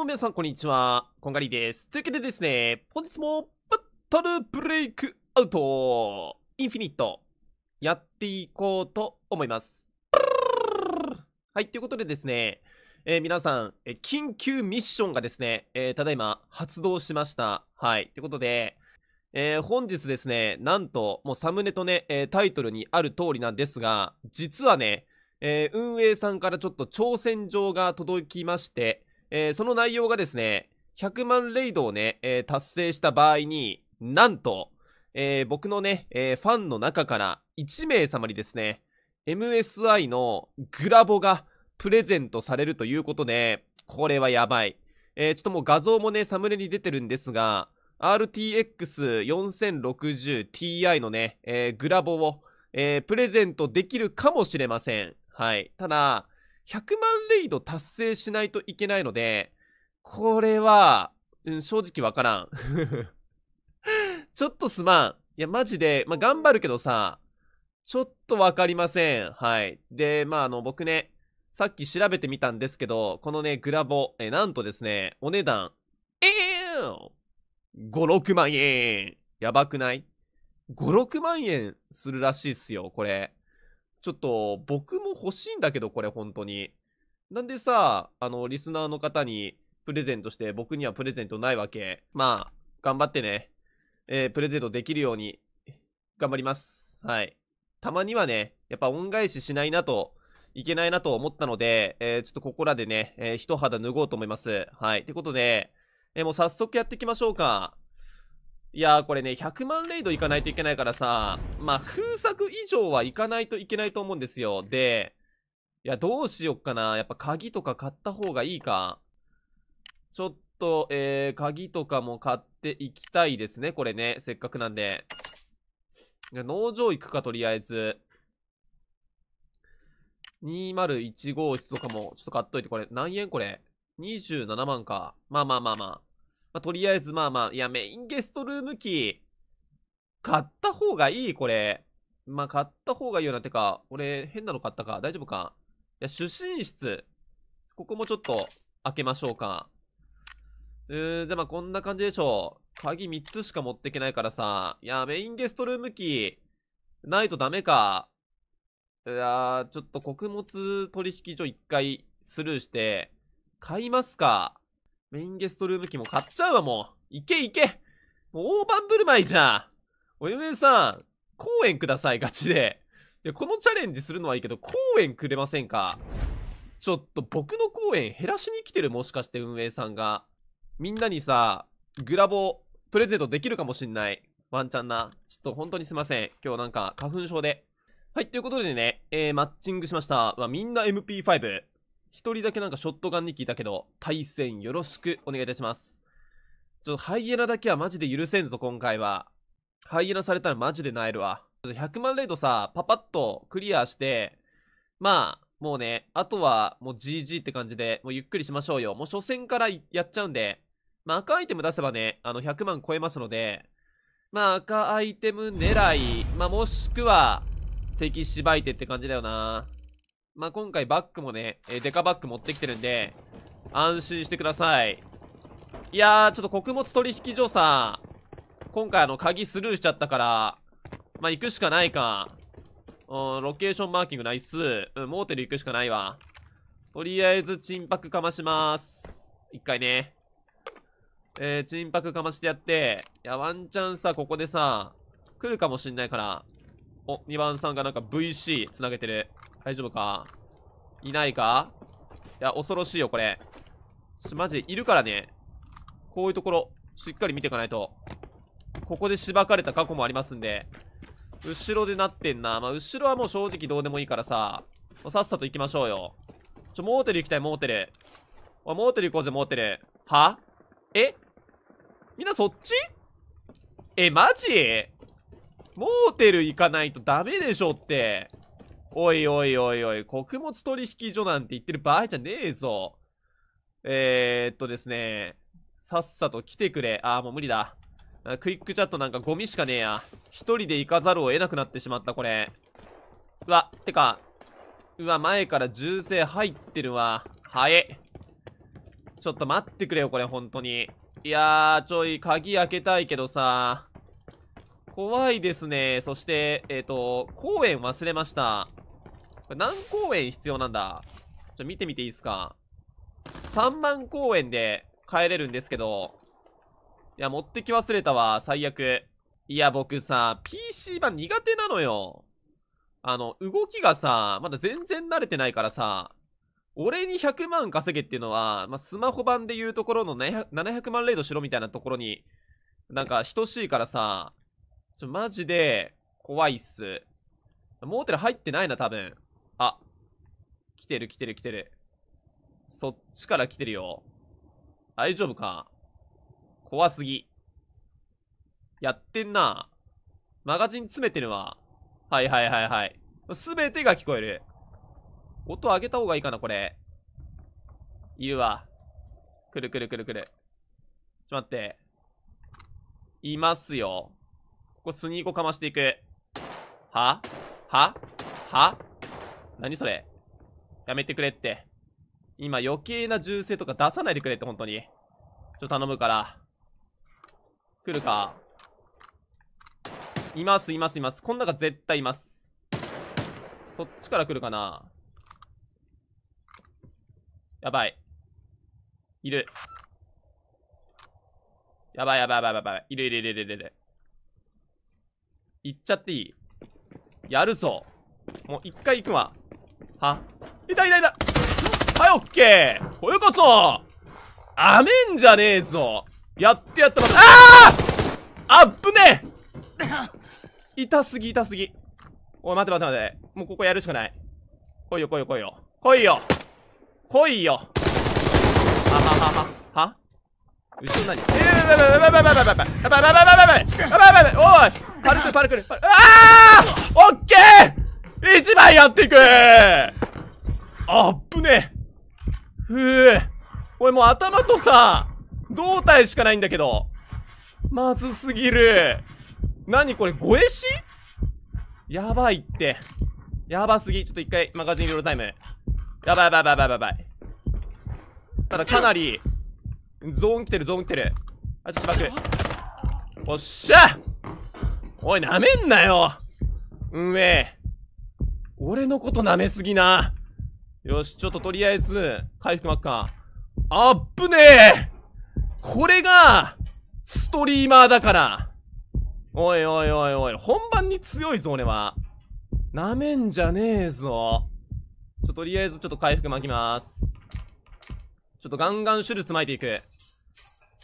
も皆さんこんにちは、こんがりです。というわけでですね、本日もバトルブレイクアウトインフィニットやっていこうと思います。はい、ということでですね、皆さん、緊急ミッションがですね、ただいま発動しました。はい、ということで、本日ですね、なんと、もうサムネとね、タイトルにある通りなんですが、実はね、運営さんからちょっと挑戦状が届きまして、その内容がですね、100万レイドをね、達成した場合に、なんと、僕のね、ファンの中から1名様にですね、MSI のグラボがプレゼントされるということで、これはやばい。ちょっともう画像もね、サムネに出てるんですが、RTX4060Ti のね、グラボを、プレゼントできるかもしれません。はい。ただ、100万レイド達成しないといけないので、これは、正直わからん。ちょっとすまん。いや、マジで、まあ、頑張るけどさ、ちょっとわかりません。はい。で、まあ、僕ね、さっき調べてみたんですけど、このね、グラボ、なんとですね、お値段、5、6万円。やばくない？ 5、6万円するらしいっすよ、これ。ちょっと、僕も欲しいんだけど、これ、本当に。なんでさ、リスナーの方にプレゼントして、僕にはプレゼントないわけ。まあ、頑張ってね。プレゼントできるように、頑張ります。はい。たまにはね、やっぱ恩返ししないなと、いけないなと思ったので、ちょっとここらでね、一肌脱ごうと思います。はい。ってことで、もう早速やっていきましょうか。いやー、これね、100万レイドいかないといけないからさ、まあ、封鎖以上はいかないといけないと思うんですよ。で、いや、どうしよっかな。やっぱ鍵とか買った方がいいか。ちょっと、鍵とかも買っていきたいですね。これね、せっかくなんで。農場行くか、とりあえず。201号室とかも、ちょっと買っといて、これ、何円これ。27万か。まあまあまあまあ。まあ、とりあえず、まあまあ、いや、メインゲストルーム機、買った方がいい、これ。まあ、買った方がいいよな。てか、俺、変なの買ったか。大丈夫か。いや、主寝室。ここもちょっと、開けましょうか。じゃあまあ、こんな感じでしょう。鍵3つしか持っていけないからさ。いや、メインゲストルーム機、ないとダメか。いやちょっと穀物取引所1回スルーして、買いますか。メインゲストルーム機も買っちゃうわ、もう。いけいけ。もう大盤振る舞いじゃん。お嫁さん、公園ください、ガチで。いや、このチャレンジするのはいいけど、公園くれませんか。ちょっと僕の公園減らしに来てる、もしかして運営さんが。みんなにさ、グラボプレゼントできるかもしんない。ワンチャンな。ちょっと本当にすいません。今日なんか花粉症で。はい、ということでね、マッチングしました。みんな MP5。一人だけなんかショットガンに聞いたけど、対戦よろしくお願いいたします。ちょっとハイエナだけはマジで許せんぞ、今回は。ハイエナされたらマジで萎えるわ。100万レイドさ、パパッとクリアして、まあ、もうね、あとはもう GG って感じで、もうゆっくりしましょうよ。もう初戦からやっちゃうんで、まあ赤アイテム出せばね、100万超えますので、まあ赤アイテム狙い、まあもしくは、敵しばいてって感じだよな。まあ、今回バッグもね、デカバッグ持ってきてるんで、安心してください。いやー、ちょっと穀物取引所さ、今回鍵スルーしちゃったから、まあ、行くしかないか。ロケーションマーキングナイス。うん、モーテル行くしかないわ。とりあえず、チンパクかまします。一回ね。チンパクかましてやって、いや、ワンチャンさ、ここでさ、来るかもしんないから。お、2番さんがなんか VC 繋げてる。大丈夫か？いないか？いや、恐ろしいよ、これ。ちょっとマジでいるからね。こういうところ、しっかり見ていかないと。ここでしばかれた過去もありますんで。後ろでなってんな。まあ、後ろはもう正直どうでもいいからさ。さっさと行きましょうよ。モーテル行きたい、モーテル。おい、モーテル行こうぜ、モーテル。は？え？みんなそっち？え、マジ？モーテル行かないとダメでしょって。おいおいおいおい、穀物取引所なんて言ってる場合じゃねえぞ。ですね、さっさと来てくれ。あー、もう無理だ。クイックチャットなんかゴミしかねえや。一人で行かざるを得なくなってしまった、これ。うわ、てか、うわ、前から銃声入ってるわ。早え。ちょっと待ってくれよ、これ、本当に。いやー、ちょい、鍵開けたいけどさ。怖いですね。そして、公園忘れました。これ何公園必要なんだ？ちょ、見てみていいですか。3万公園で帰れるんですけど。いや、持ってき忘れたわ。最悪。いや、僕さ、PC 版苦手なのよ。動きがさ、まだ全然慣れてないからさ、俺に100万稼げっていうのは、まあ、スマホ版でいうところの700万レイドしろみたいなところに、なんか等しいからさ、マジで、怖いっす。モーテル入ってないな、多分。あ。来てる来てる来てる。そっちから来てるよ。大丈夫か？怖すぎ。やってんな。マガジン詰めてるわ。はいはいはいはい。すべてが聞こえる。音上げた方がいいかな、これ。いるわ。くるくるくるくる。ちょっと待って。いますよ。ここスニーコかましていく。は？は？は？何それ？やめてくれって。今余計な銃声とか出さないでくれって、本当に。ちょっと頼むから。来るか？いますいますいます。こん中絶対います。そっちから来るかな？やばい。いる。やばいやばいやばいやばい。いるいるいるいるいる。行っちゃっていい？やるぞ。もう一回行くわ。は？いたいたいた！はい、オッケー！これこそ！あめんじゃねえぞ！やってやったばっか。あー！あっぶねえ！痛すぎ痛すぎ。おい、待て待て待て。もうここやるしかない。来いよ来いよ来いよ。来いよ！来いよ！はははは。は？後ろ何？おい！パルクルパルクル。あー！オッケー！一枚やっていく！あっぶねえ。ふぅ。俺もう頭とさ、胴体しかないんだけど。まずすぎる。何これ、ごえし？やばいって。やばすぎ。ちょっと一回マガジンリロードタイム。やばいやばいやばいやばい。ただかなり、ゾーン来てるゾーン来てる。あ、ちょっと爆。おっしゃ！おい、舐めんなよ！運営。俺のこと舐めすぎな。よし、ちょっととりあえず、回復まっか。あっぶねえ！これが、ストリーマーだから。おいおいおいおい、本番に強いぞ、俺は。舐めんじゃねえぞ。とりあえずちょっと回復巻きまーす。ちょっとガンガン手術巻いていく。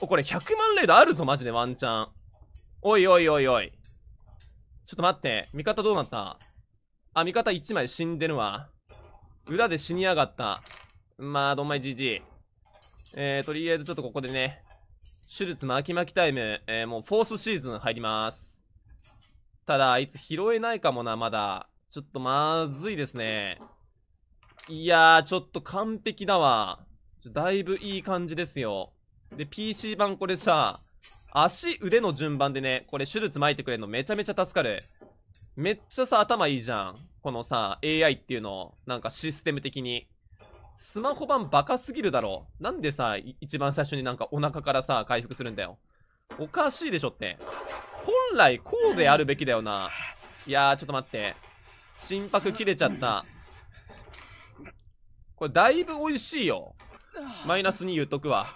お、これ100万レードあるぞ、マジでワンチャン。おいおいおいおい。ちょっと待って、味方どうなった？あ、味方1枚死んでるわ。裏で死にやがった。まあ、どんまい GG。とりあえずちょっとここでね、手術巻き巻きタイム、もうフォースシーズン入ります。ただ、あいつ拾えないかもな、まだ。ちょっとまずいですね。いやー、ちょっと完璧だわ。だいぶいい感じですよ。で、PC 版これさ、足、腕の順番でね、これ手術巻いてくれるのめちゃめちゃ助かる。めっちゃさ、頭いいじゃん。このさ、AI っていうの、なんかシステム的に。スマホ版バカすぎるだろ。なんでさ、一番最初になんかお腹からさ、回復するんだよ。おかしいでしょって。本来こうであるべきだよな。いやー、ちょっと待って。心拍切れちゃった。これだいぶ美味しいよ。マイナス2言っとくわ。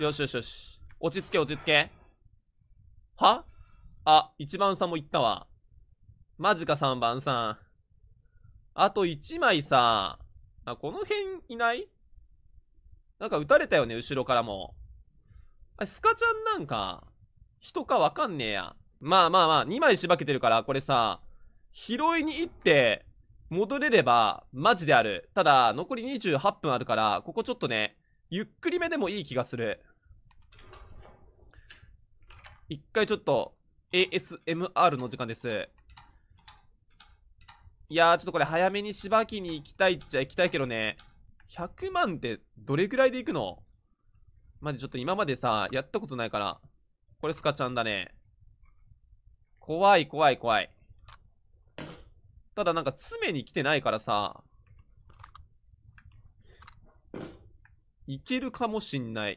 よしよしよし。落ち着け落ち着け。は？あ、1番さんも言ったわ。マジか3番さん。あと1枚さ。あ、この辺いない？なんか撃たれたよね、後ろからも。あ、スカちゃんなんか、人かわかんねえや。まあまあまあ、2枚しばけてるから、これさ、拾いに行って、戻れれば、マジである。ただ、残り28分あるから、ここちょっとね、ゆっくりめでもいい気がする。一回ちょっと、ASMR の時間です。いやー、ちょっとこれ早めにしばきに行きたいっちゃ行きたいけどね、100万ってどれぐらいで行くの？マジちょっと今までさ、やったことないから。これスカちゃんだね。怖い怖い怖い。ただなんか詰めに来てないからさ。いけるかもしんない。い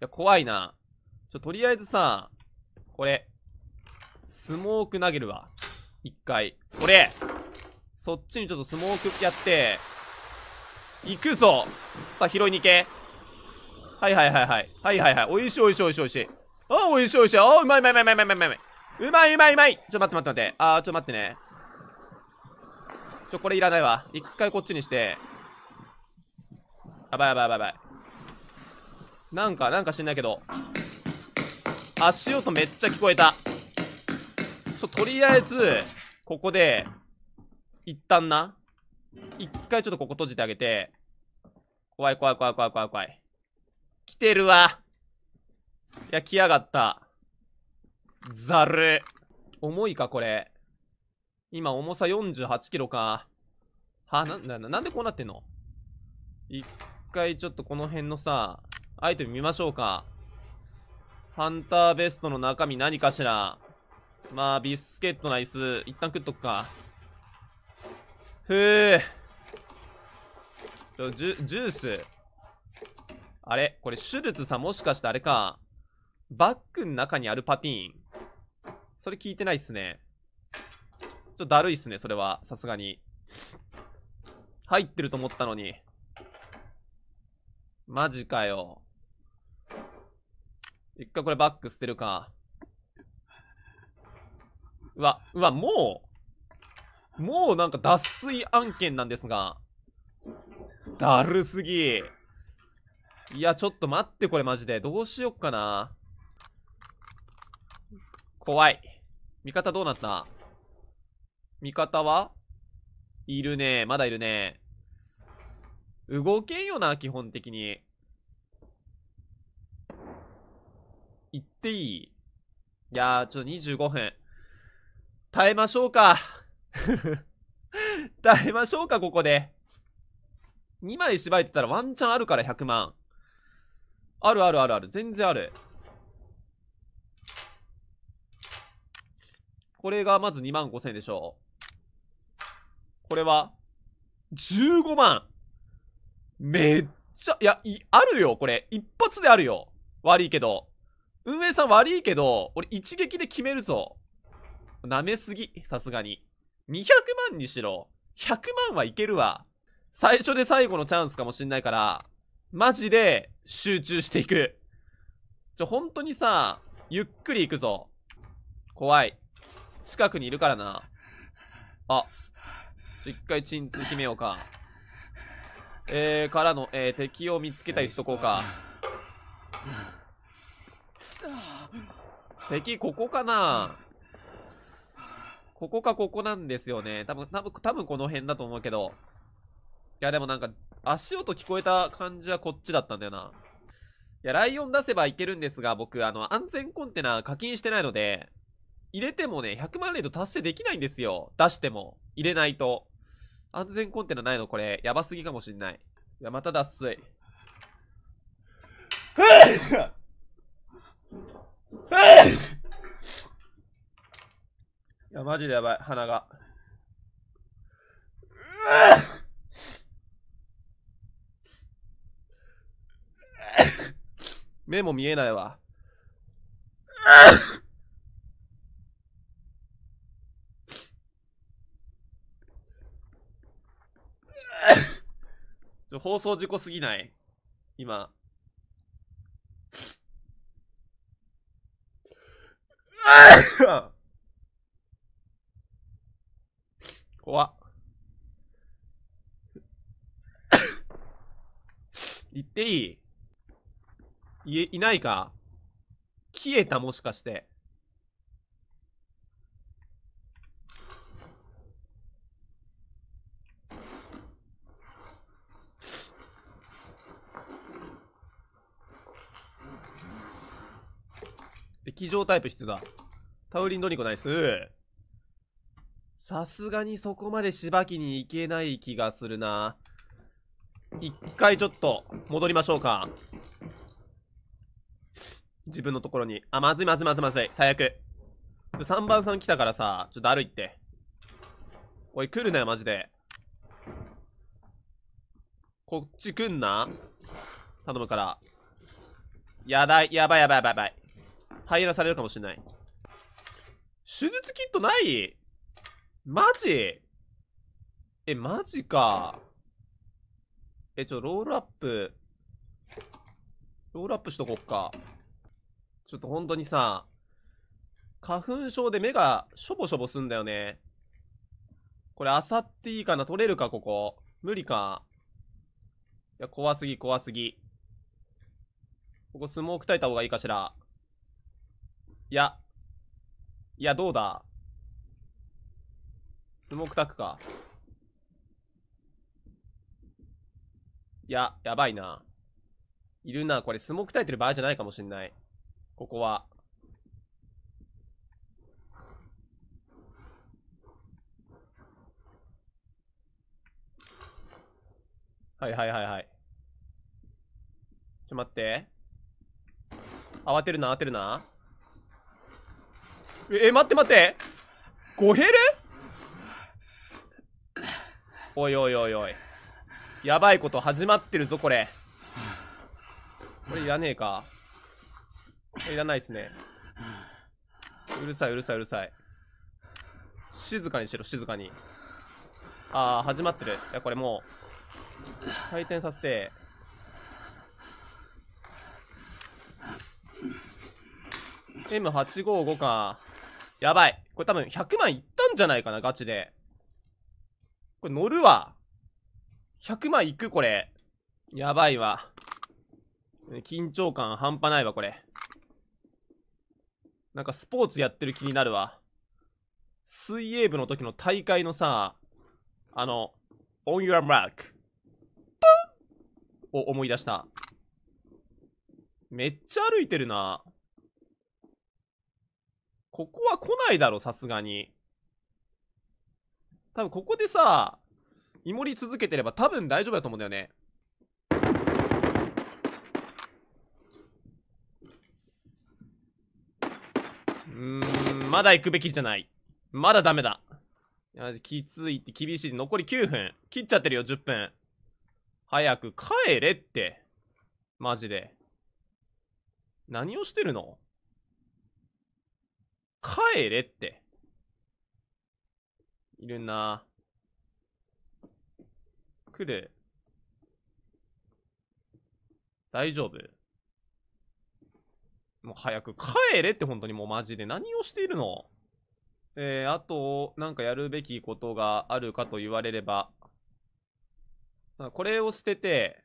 や、怖いな。とりあえずさ、これ、スモーク投げるわ。一回。これそっちにちょっとスモークやって、行くぞ。さあ、拾いに行け。はいはいはいはい。はいはいはい。おいしいおいしいおいしいおいしい。あ、おいしいおいしい。あ、うまいうまいうまいうまいうまいうまいうまいうまいうまい。ちょ、待って待って待って。あー、ちょ、待ってね。ちょ、これいらないわ。一回こっちにして。やばいやばいやばいやばい。なんか知んないけど。足音めっちゃ聞こえた。とりあえず、ここで、一旦な。一回ちょっとここ閉じてあげて。怖い怖い怖い怖い怖い怖い。来てるわ。いや、来やがった。ざる。重いか、これ。今、重さ48キロか。は、なんでこうなってんの？一回ちょっとこの辺のさ、アイテム見ましょうか。ハンターベストの中身何かしら。まあ、ビスケットナイス。一旦食っとくか。ふぅ。ジュース。あれこれ、シュルツさんもしかしてあれか。バッグの中にあるパティーン。それ聞いてないっすね。ちょっとだるいっすね、それは。さすがに。入ってると思ったのに。マジかよ。一回これバッグ捨てるか。うわ、もうなんか脱水案件なんですが。だるすぎ。いや、ちょっと待って、これマジで。どうしよっかな。怖い。味方どうなった？味方はいるね。まだいるね。動けんよな、基本的に。行っていい？いやー、ちょっと25分。耐えましょうか。耐えましょうか、ここで。2枚縛いてたらワンチャンあるから、100万。あるあるあるある。全然ある。これがまず2万5千円でしょう。これは、15万。めっちゃ、いや、あるよ、これ。一発であるよ。悪いけど。運営さん悪いけど、俺一撃で決めるぞ。舐めすぎ、さすがに。200万にしろ、100万はいけるわ。最初で最後のチャンスかもしんないから、マジで集中していく。本当にさ、ゆっくり行くぞ。怖い。近くにいるからな。あ。一回鎮痛決めようか。からの、敵を見つけたりしとこうか。敵、ここかな？ここか、ここなんですよね。多分この辺だと思うけど。いや、でもなんか、足音聞こえた感じはこっちだったんだよな。いや、ライオン出せばいけるんですが、僕、安全コンテナ課金してないので、入れてもね、100万レート達成できないんですよ。出しても。入れないと。安全コンテナないの、これ、やばすぎかもしんない。いや、また脱水。いや、マジでやばい、鼻が。目も見えないわ。放送事故すぎない今。怖っ。言っていい？いないか？消えた、もしかして。液状タイプ必要だ。タウリンドニコナイス。さすがにそこまでしばきに行けない気がするな。一回ちょっと戻りましょうか。自分のところに。あ、まずいまずいまずいまずい。最悪。3番さん来たからさ、ちょっと歩いて。おい、来るなよ、マジで。こっち来んな。頼むから。やばい、やばい、やばい、やばい、やばい。ハイエナされるかもしれない。手術キットない?マジ?え、マジか。え、ロールアップ。ロールアップしとこっか。ちょっと本当にさ、花粉症で目がしょぼしょぼすんだよね。これ、あさっていいかな?取れるか、ここ。無理か。いや、怖すぎ、怖すぎ。ここ、スモーク焚いた方がいいかしら。いや。いや、どうだ?スモーク焚くか。いや、やばいな。いるな。これ、スモーク焚いてる場合じゃないかもしんない。ここは。はいはいはいはい。ちょ、待って。慌てるな、慌てるな。え、待って待って。5ヘル?おいおいおいおい。やばいこと始まってるぞ、これ。これいらねえか。これいらないっすね。うるさい、うるさい、うるさい。静かにしろ、静かに。あー、始まってる。いや、これもう。回転させて、M855 か。やばい。これ多分100万いったんじゃないかな、ガチで。これ乗るわ。100万いく、これ。やばいわ。緊張感半端ないわ、これ。なんかスポーツやってる気になるわ。水泳部の時の大会のさ、On your mark.を思い出した。めっちゃ歩いてるな。ここは来ないだろさすがに。多分ここでさイモリ続けてれば多分大丈夫だと思うんだよね。まだ行くべきじゃない。まだダメだ。いやきついって厳しい。残り9分。切っちゃってるよ。10分。早く帰れって。マジで。何をしてるの?帰れって。いるな。来る。大丈夫?もう早く帰れって本当にもうマジで。何をしているの?あと、なんかやるべきことがあるかと言われれば。これを捨てて、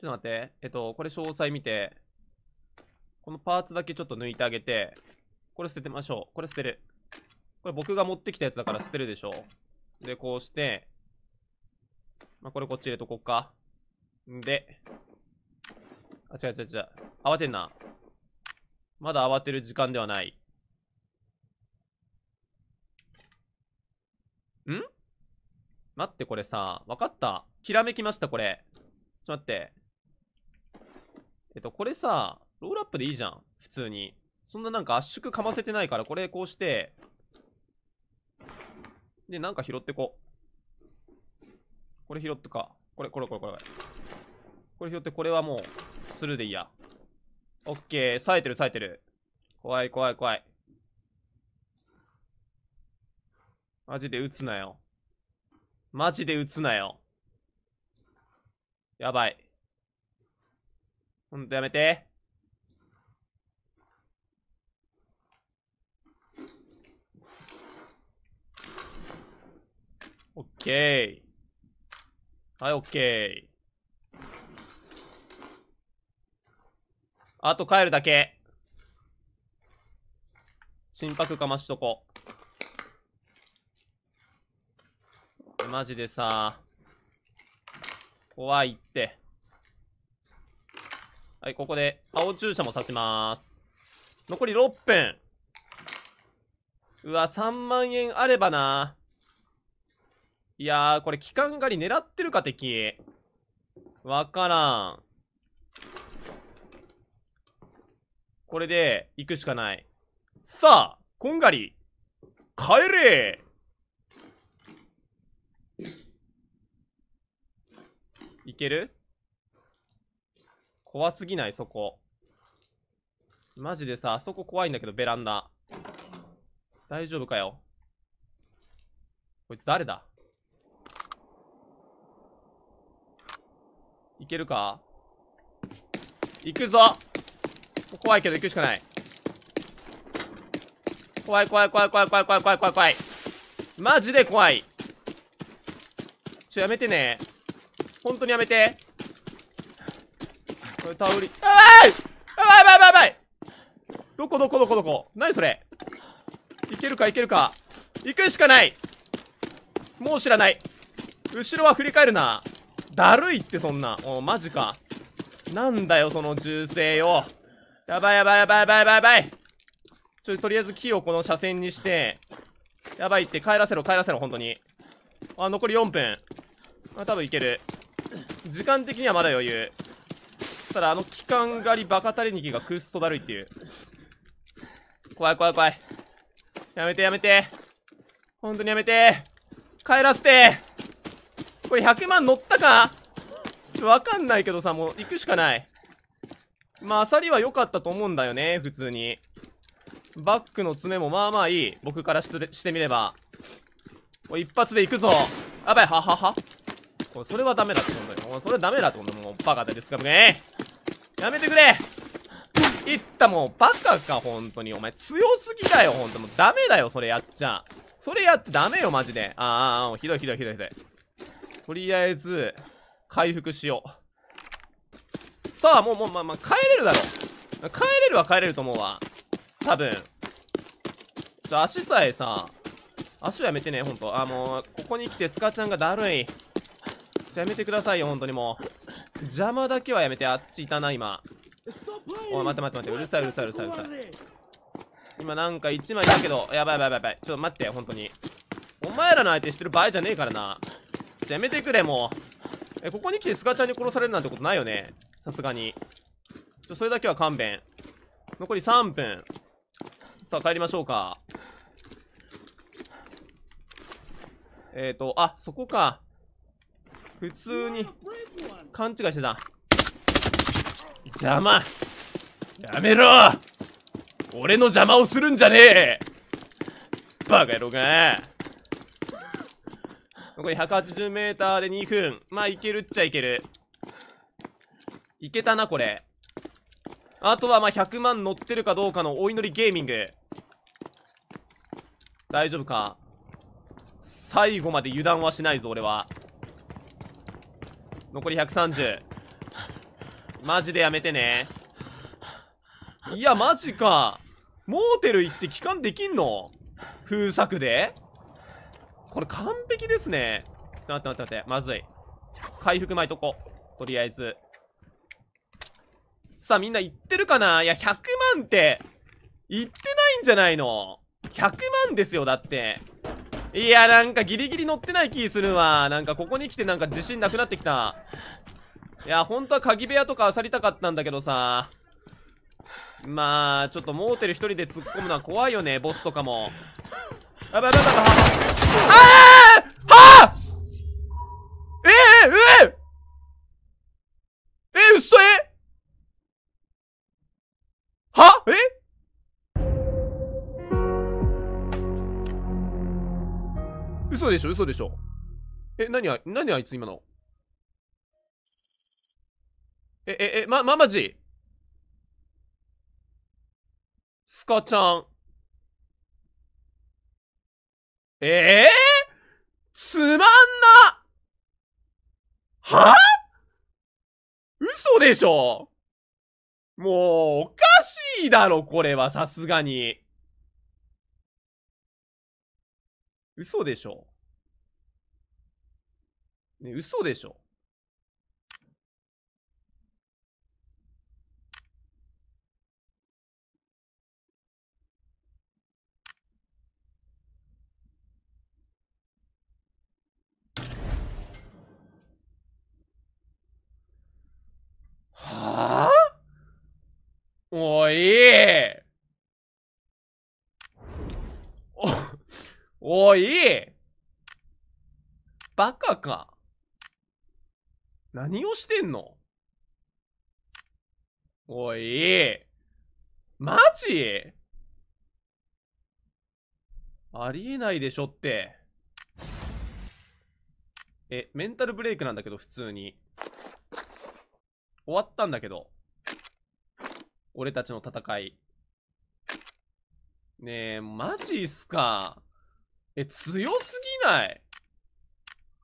ちょっと待って、これ詳細見て、このパーツだけちょっと抜いてあげて、これ捨ててましょう。これ捨てる。これ僕が持ってきたやつだから捨てるでしょ。で、こうして、まあ、これこっち入れとこうか。で、あ、違う違う違う。慌てんな。まだ慌てる時間ではない。ん?待って、これさ、わかった。ひらめきました、これ。ちょっと待って。これさ、ロールアップでいいじゃん。普通に。そんななんか圧縮かませてないから、これこうして。で、なんか拾ってこ。これ拾ってか。これ。これ拾って、これはもう、スルーでいいや。オッケー。冴えてる、冴えてる。怖い、怖い、怖い。マジで撃つなよ。マジで撃つなよ。やばい。ほんとやめて。オッケー。はい、オッケー。あと帰るだけ。心拍かましとこ。マジでさ、怖いって。はい、ここで青注射も刺します。残り6分。うわ、3万円あればな。いやー、これ期間狩り狙ってるか敵。わからん。これで行くしかない。さあ、こんがり、帰れー。いける？怖すぎない？そこマジでさ、あそこ怖いんだけど、ベランダ。大丈夫かよ。こいつ誰だ？いけるか？行くぞ！怖いけど行くしかない。怖い怖い怖い怖い怖い怖い怖い怖い怖い。マジで怖い。やめてね。本当にやめて。これタオル。やばい！やばいやばいやばい！どこどこどこどこ？何それ？いけるかいけるか。行くしかない。もう知らない。後ろは振り返るな。だるいってそんな。お、マジか。なんだよその銃声よ。やばいやばいやばいやばいやばいやばい。とりあえず木をこの車線にして、やばいって帰らせろ帰らせろ本当に。あ、残り4分。あ、多分いける。時間的にはまだ余裕。ただあの機関狩りバカタレニキがくっそだるいっていう。怖い怖い怖い。やめてやめて。本当にやめて。帰らせて。これ100万乗ったか？わかんないけどさ、もう行くしかない。まあ、アサリは良かったと思うんだよね、普通に。バックの爪もまあまあいい。僕からしてみれば。おい、一発で行くぞ。やばい、ははは。おい、それはダメだってことだよ。それはダメだってことだよ。もうバカだですか、ね。やめてくれ。いった、もうバカか、ほんとに。お前強すぎだよ、ほんと。もうダメだよ、それやっちゃ。それやっちゃダメよ、マジで。ああ、ひどいひどいひどいひどい。とりあえず、回復しよう。さあ、もう、まあ、帰れるだろ。帰れるは帰れると思うわ。多分。じゃ、足さえさ、足はやめてね、ほんと。もう、ここに来てスカちゃんがだるい。じゃ、やめてくださいよ、ほんとにもう。邪魔だけはやめて、あっちいたな、今。おい、待って待って待って、うるさいうるさいうるさいうるさい。今なんか1枚だけど、やばいやばいやばい。ちょっと待って、ほんとに。お前らの相手してる場合じゃねえからな。じゃ、やめてくれ、もう。ここに来てスカちゃんに殺されるなんてことないよね。さすがに。それだけは勘弁。残り3分。さあ、帰りましょうか。あ、そこか。普通に、勘違いしてた。邪魔！やめろ！俺の邪魔をするんじゃねえ！バカ野郎が！残り 180m で2分。まあ、いけるっちゃいける。いけたな、これ。あとは、まあ、100万乗ってるかどうかのお祈りゲーミング。大丈夫か？最後まで油断はしないぞ、俺は。残り130。マジでやめてね。いや、マジか。モーテル行って帰還できんの？封鎖で？これ完璧ですね。ちょっと待って待って待って。まずい。回復前とこ。とりあえず。さあ、みんな行ってるかな？いや、100万って、行ってないんじゃないの？ 100 万ですよ、だって。いや、なんかギリギリ乗ってない気するわ。なんかここに来てなんか自信なくなってきた。いや、ほんとは鍵部屋とか漁りたかったんだけどさ。まあ、ちょっとモーテル一人で突っ込むのは怖いよね、ボスとかも。やばいやばいやばい。ああ！はあ！うっそえ？は？え？嘘でしょ嘘でしょ。え、何あいつ今の。マジスカちゃん。つまんなはぁ、嘘でしょ。もう、おかしいだろ、これは、さすがに。嘘でしょ、ね、嘘でしょ。はあ、おいおいバカか。何をしてんの？おい、マジ？ありえないでしょって。メンタルブレイクなんだけど、普通に。終わったんだけど。俺たちの戦い。ねえ、マジっすか。強すぎない？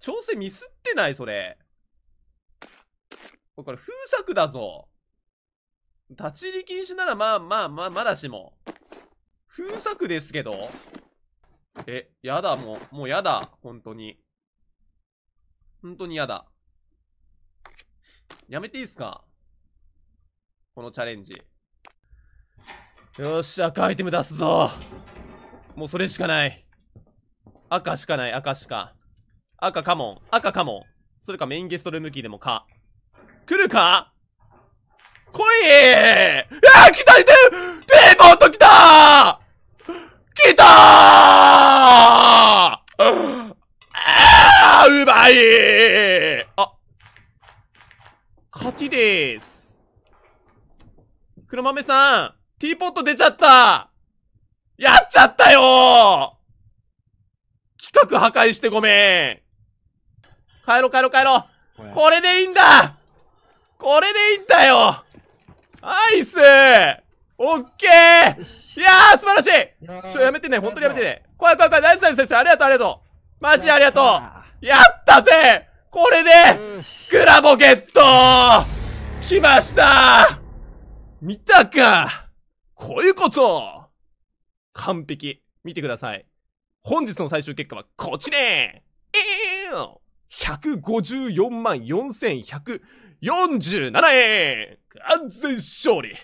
調整ミスってない？それ。これ、封鎖だぞ。立ち入り禁止ならまだしも。封鎖ですけど。やだ、もうやだ、本当に。本当にやだ。やめていいっすか？このチャレンジ。よっしゃ、赤アイテム出すぞ。もうそれしかない。赤しかない、赤しか。赤カモン、赤カモン。それかメインゲストルームキーでもか。来るか？来い！来た！テレポート来た！来た！うまい！勝ちでーす。黒豆さん、ティーポット出ちゃった！やっちゃったよー！企画破壊してごめん。帰ろ。これでいいんだ！これでいいんだよ！アイス！オッケー！いやー、素晴らしい！やめてね、本当にやめてね。怖い、ナイスナイス先生、ありがとう。マジでありがとう！やったぜ！これで、クラボゲット！来ました！見たか！こういうこと！完璧。見てください。本日の最終結果はこちら！1544147円！完全勝利！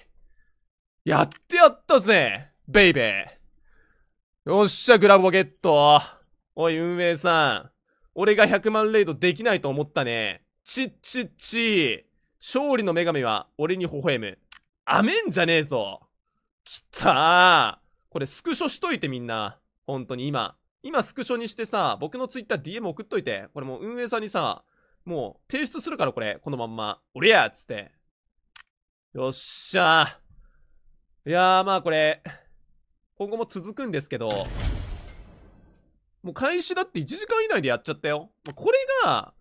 やってやったぜベイベー。よっしゃ、グラボゲット。おい、運営さん。俺が100万レイドできないと思ったね。勝利の女神は俺に微笑む。あめんじゃねえぞ。きたー。これスクショしといてみんな。ほんとに今スクショにしてさ、僕のツイッター DM 送っといて。これもう運営さんにさ、もう、提出するから、これ。このまんま。俺やっつって。よっしゃー。いやー、まあこれ、今後も続くんですけど、もう開始だって1時間以内でやっちゃったよ。これが、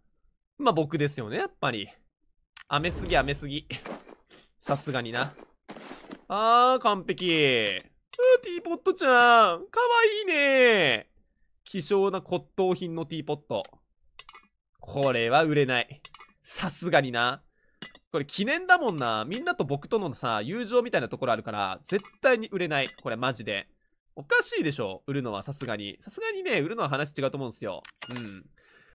まあ僕ですよね、やっぱり。飴すぎ。さすがにな。完璧。ティーポットちゃん。かわいいね。希少な骨董品のティーポット。これは売れない。さすがにな。これ記念だもんな。みんなと僕とのさ、友情みたいなところあるから、絶対に売れない。これマジで。おかしいでしょ、売るのはさすがに。ね、売るのは話違うと思うんですよ。うん。